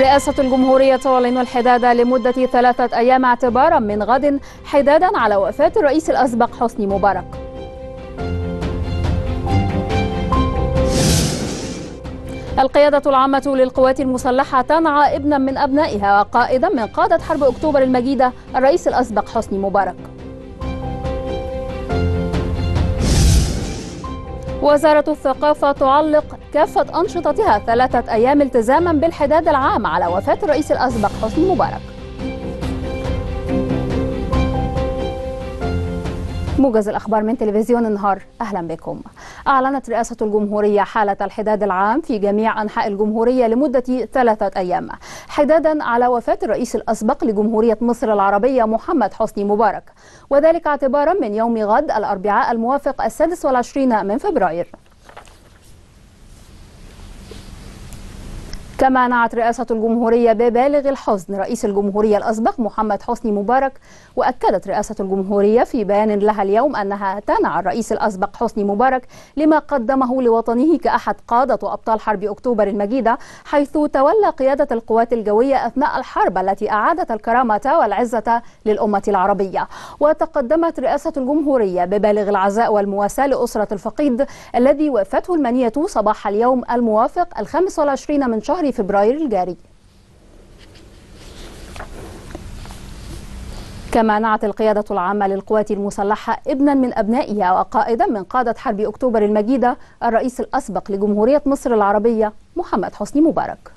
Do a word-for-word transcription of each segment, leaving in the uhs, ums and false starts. رئاسة الجمهورية تعلن الحداد لمدة ثلاثة أيام اعتبارا من غد حدادا على وفاة الرئيس الأسبق حسني مبارك. القيادة العامة للقوات المسلحة تنعى ابنا من أبنائها وقائدا من قادة حرب أكتوبر المجيدة الرئيس الأسبق حسني مبارك. وزارة الثقافة تعلق كافة أنشطتها ثلاثة أيام التزاما بالحداد العام على وفاة الرئيس الأسبق حسني مبارك. موجز الأخبار من تلفزيون النهار، أهلا بكم. أعلنت رئاسة الجمهورية حالة الحداد العام في جميع أنحاء الجمهورية لمدة ثلاثة أيام حدادا على وفاة الرئيس الأسبق لجمهورية مصر العربية محمد حسني مبارك، وذلك اعتبارا من يوم غد الأربعاء الموافق السادس والعشرين من فبراير. كما نعت رئاسة الجمهورية ببالغ الحزن رئيس الجمهورية الأسبق محمد حسني مبارك، وأكدت رئاسة الجمهورية في بيان لها اليوم أنها تنعى الرئيس الأسبق حسني مبارك لما قدمه لوطنه كأحد قادة وأبطال حرب أكتوبر المجيدة، حيث تولى قيادة القوات الجوية أثناء الحرب التي أعادت الكرامة والعزة للأمة العربية. وتقدمت رئاسة الجمهورية ببالغ العزاء والمواساة لأسرة الفقيد الذي وافته المنية صباح اليوم الموافق الخامس والعشرين من شهر فبراير الجاري. كما نعت القيادة العامة للقوات المسلحة ابنا من أبنائها وقائدا من قادة حرب أكتوبر المجيدة الرئيس الأسبق لجمهورية مصر العربية محمد حسني مبارك.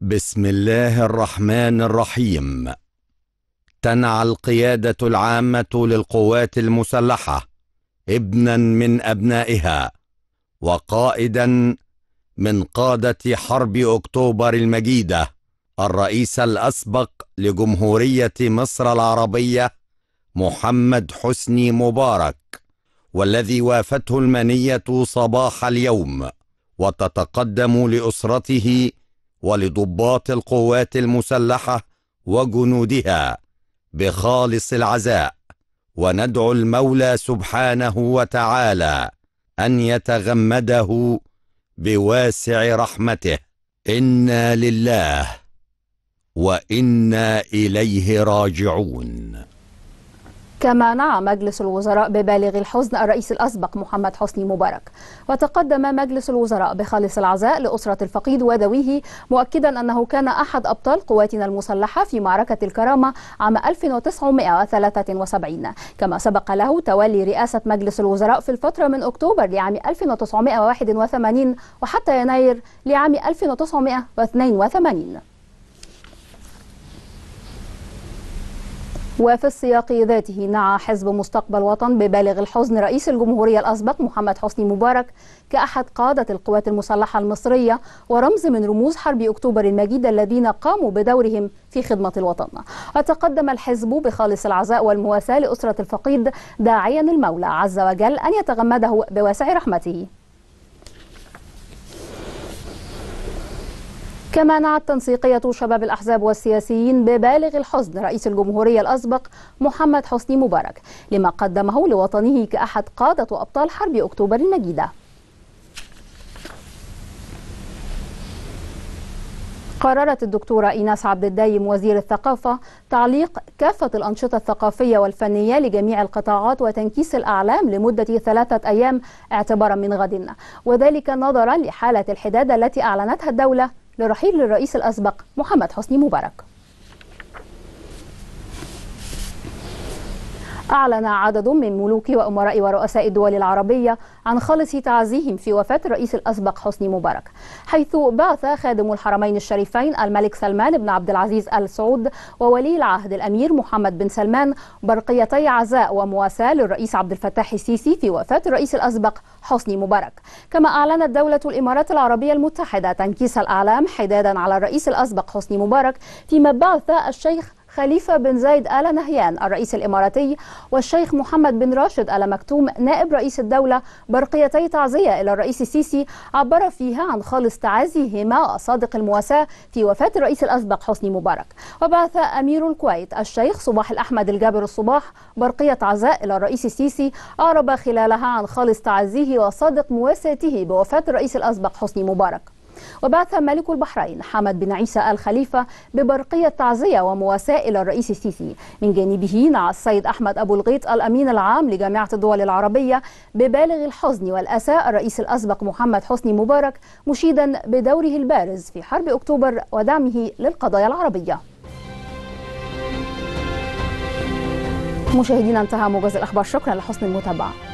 بسم الله الرحمن الرحيم. تنعى القيادة العامة للقوات المسلحة ابنا من أبنائها وقائدا من قادة حرب أكتوبر المجيدة الرئيس الأسبق لجمهورية مصر العربية محمد حسني مبارك، والذي وافته المنية صباح اليوم، وتتقدم لأسرته ولضباط القوات المسلحة وجنودها بخالص العزاء، وندعو المولى سبحانه وتعالى أن يتغمده بواسع رحمته. إنا لله وإنا إليه راجعون. كما نعى مجلس الوزراء ببالغ الحزن الرئيس الأسبق محمد حسني مبارك، وتقدم مجلس الوزراء بخالص العزاء لأسرة الفقيد وذويه، مؤكدا أنه كان أحد أبطال قواتنا المسلحة في معركة الكرامة عام ألف وتسعمائة وثلاثة وسبعين، كما سبق له تولي رئاسة مجلس الوزراء في الفترة من أكتوبر لعام ألف وتسعمائة وواحد وثمانين وحتى يناير لعام ألف وتسعمائة واثنين وثمانين. وفي السياق ذاته نعى حزب مستقبل وطن ببالغ الحزن رئيس الجمهورية الأسبق محمد حسني مبارك كأحد قادة القوات المسلحة المصرية ورمز من رموز حرب أكتوبر المجيدة الذين قاموا بدورهم في خدمة الوطن. وتقدم الحزب بخالص العزاء والمواساة لأسرة الفقيد داعيا المولى عز وجل أن يتغمده بواسع رحمته. كما نعت تنسيقية شباب الأحزاب والسياسيين ببالغ الحزن رئيس الجمهورية الأسبق محمد حسني مبارك لما قدمه لوطنه كأحد قادة وأبطال حرب أكتوبر المجيدة. قررت الدكتورة ايناس عبدالدايم وزير الثقافة تعليق كافة الأنشطة الثقافية والفنية لجميع القطاعات وتنكيس الأعلام لمدة ثلاثة أيام اعتبارا من غد، وذلك نظرا لحالة الحداد التي أعلنتها الدولة لرحيل الرئيس الأسبق محمد حسني مبارك. أعلن عدد من ملوك وأمراء ورؤساء الدول العربية عن خالص تعزيهم في وفاة الرئيس الأسبق حسني مبارك، حيث بعث خادم الحرمين الشريفين الملك سلمان بن عبد العزيز آل سعود وولي العهد الأمير محمد بن سلمان برقيتي عزاء ومواساة للرئيس عبد الفتاح السيسي في وفاة الرئيس الأسبق حسني مبارك. كما أعلنت دولة الإمارات العربية المتحدة تنكيس الأعلام حدادا على الرئيس الأسبق حسني مبارك، فيما بعث الشيخ خليفة بن زايد آل نهيان الرئيس الإماراتي والشيخ محمد بن راشد آل مكتوم نائب رئيس الدولة برقيتي تعزية إلى الرئيس السيسي عبر فيها عن خالص تعازيهما وصادق المواساة في وفاة الرئيس الأسبق حسني مبارك. وبعث أمير الكويت الشيخ صباح الأحمد الجابر الصباح برقية عزاء إلى الرئيس السيسي أعرب خلالها عن خالص تعزيه وصادق مواساته بوفاة الرئيس الأسبق حسني مبارك. وبعث ملك البحرين حمد بن عيسى آل خليفه ببرقية تعزية ومواساة إلى الرئيس السيسي. من جانبه نعى السيد احمد ابو الغيط الامين العام لجامعة الدول العربية ببالغ الحزن والأسى الرئيس الاسبق محمد حسني مبارك، مشيدا بدوره البارز في حرب أكتوبر ودعمه للقضايا العربية. مشاهدينا، انتهى موجز الأخبار، شكرا لحسن المتابعة.